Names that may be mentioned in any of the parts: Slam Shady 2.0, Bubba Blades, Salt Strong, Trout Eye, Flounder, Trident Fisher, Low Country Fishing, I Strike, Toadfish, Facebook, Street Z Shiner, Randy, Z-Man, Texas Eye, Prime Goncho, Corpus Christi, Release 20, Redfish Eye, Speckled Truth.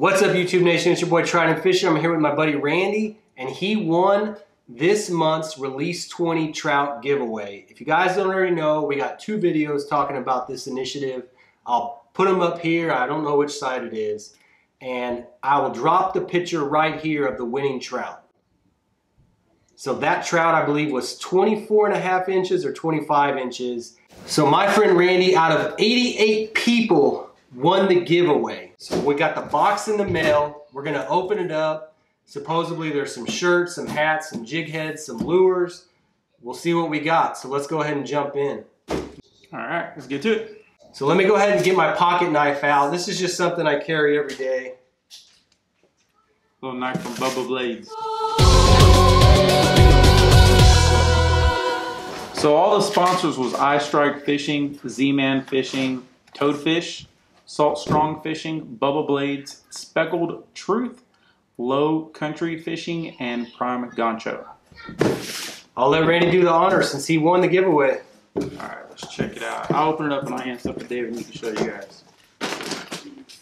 What's up, YouTube Nation? It's your boy Trident Fisher. I'm here with my buddy Randy, and he won this month's Release 20 Trout giveaway. If you guys don't already know, we got two videos talking about this initiative. I'll put them up here. I don't know which side it is. And I will drop the picture right here of the winning trout. So that trout, I believe, was 24.5 inches or 25 inches. So my friend Randy, out of 88 people, won the giveaway. So we got the box in the mail. We're gonna open it up. Supposedly there's some shirts, some hats, some jig heads, some lures. We'll see what we got. So let's go ahead and jump in. All right, let's get to it. So let me go ahead and get my pocket knife out. This is just something I carry every day. Little knife from Bubba Blades. So all the sponsors was I Strike Fishing, Z-Man Fishing, Toadfish, Salt Strong Fishing, Bubba Blades, Speckled Truth, Low Country Fishing, and Prime Goncho. I'll let Randy do the honor since he won the giveaway. All right, let's check it out. I'll open it up in my hands up to David and he can show you guys.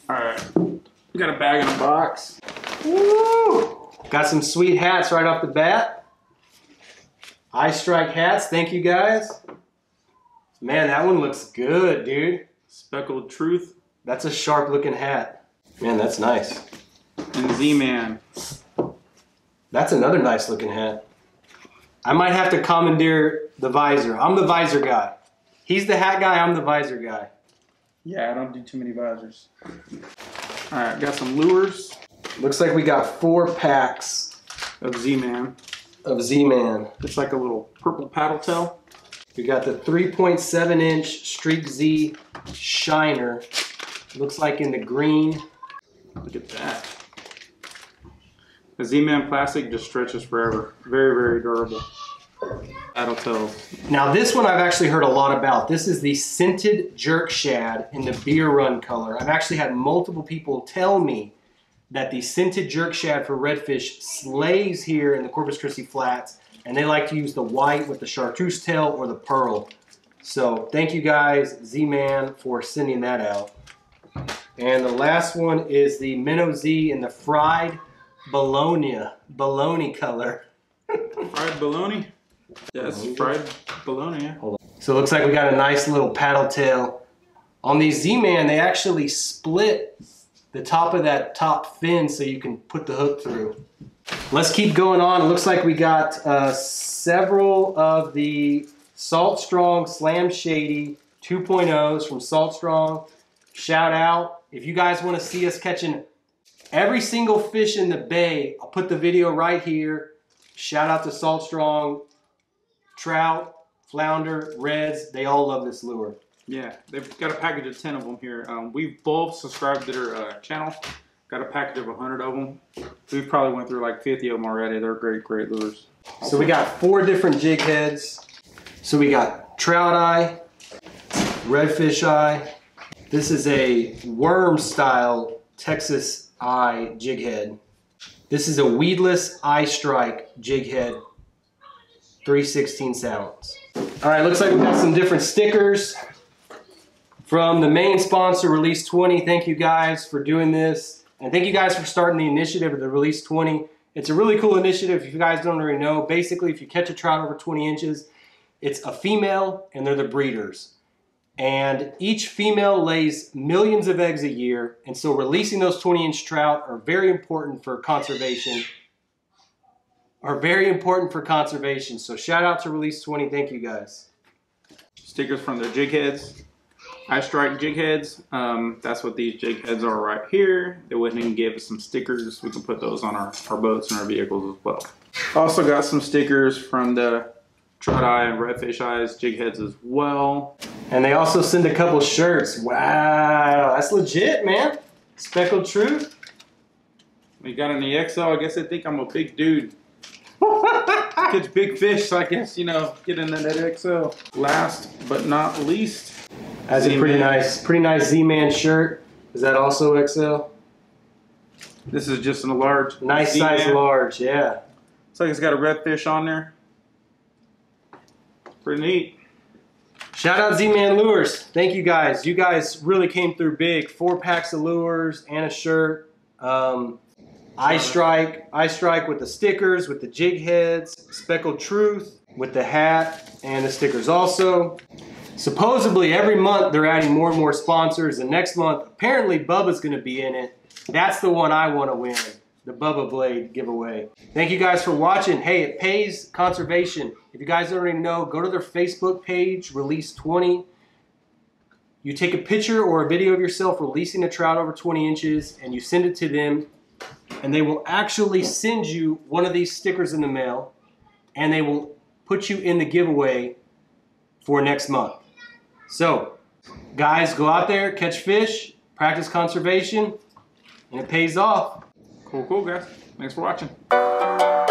All right, we got a bag in a box. Woo! Got some sweet hats right off the bat. I Strike hats, thank you guys. Man, that one looks good, dude. Speckled Truth. That's a sharp looking hat. Man, that's nice. And Z-Man. That's another nice looking hat. I might have to commandeer the visor. I'm the visor guy. He's the hat guy, I'm the visor guy. Yeah, I don't do too many visors. All right, got some lures. Looks like we got 4 packs of Z-Man. It's like a little purple paddle tail. We got the 3.7 inch Street Z Shiner. Looks like in the green. Look at that. The Z-Man plastic just stretches forever. Very, very durable. Paddle tail. Now this one I've actually heard a lot about. This is the scented jerk shad in the beer run color. I've actually had multiple people tell me that the scented jerk shad for redfish slays here in the Corpus Christi flats, and they like to use the white with the chartreuse tail or the pearl. So thank you guys, Z-Man, for sending that out. And the last one is the Minnow Z in the fried bologna color. Fried bologna? Yes, fried bologna. Hold on. So it looks like we got a nice little paddle tail. On these Z-Man, they actually split the top of that top fin so you can put the hook through. Let's keep going on. It looks like we got several of the Salt Strong Slam Shady 2.0s from Salt Strong. Shout out. If you guys want to see us catching every single fish in the bay, I'll put the video right here. Shout out to Salt Strong. Trout, flounder, reds, they all love this lure. Yeah, they've got a package of 10 of them here. We've both subscribed to their channel. Got a package of 100 of them. We probably went through like 50 of them already. They're great, great lures. So we got 4 different jig heads. So we got Trout Eye, Redfish Eye. This is a worm style Texas Eye jig head. This is a weedless I Strike jig head, 3/16 ounce. All right, looks like we got some different stickers. From the main sponsor, Release 20, thank you guys for doing this. And thank you guys for starting the initiative of the Release 20. It's a really cool initiative if you guys don't already know. Basically, if you catch a trout over 20 inches, it's a female and they're the breeders. And each female lays millions of eggs a year. And so releasing those 20-inch trout are very important for conservation. So shout out to Release 20, thank you guys. Stickers from their jig heads. I Strike jig heads. That's what these jig heads are right here. They went and gave us some stickers. We can put those on our boats and our vehicles as well. Also got some stickers from the Trout Eye and Redfish Eyes jig heads as well. And they also send a couple shirts. Wow, that's legit, man. Speckled Truth. We got in the XL. I guess they think I'm a big dude. Catch big fish, so I guess, you know, get in that XL. Last but not least, that's a pretty nice Z-Man shirt. Is that also XL? This is just in a large. Nice size large, yeah. Looks like it's got a redfish on there. Pretty neat. Shout out Z-Man Lures. Thank you guys. You guys really came through big. 4 packs of lures and a shirt. I Strike with the stickers, with the jig heads, Speckled Truth with the hat and the stickers also. Supposedly every month they're adding more and more sponsors, and next month apparently Bubba's gonna be in it. That's the one I wanna win, the Bubba Blade giveaway. Thank you guys for watching. Hey, it pays conservation. If you guys don't already know, go to their Facebook page, Release 20. You take a picture or a video of yourself releasing a trout over 20 inches and you send it to them, and they will actually send you one of these stickers in the mail, and they will put you in the giveaway for next month. So, guys, go out there, catch fish, practice conservation, and it pays off. Cool, guys. Thanks for watching.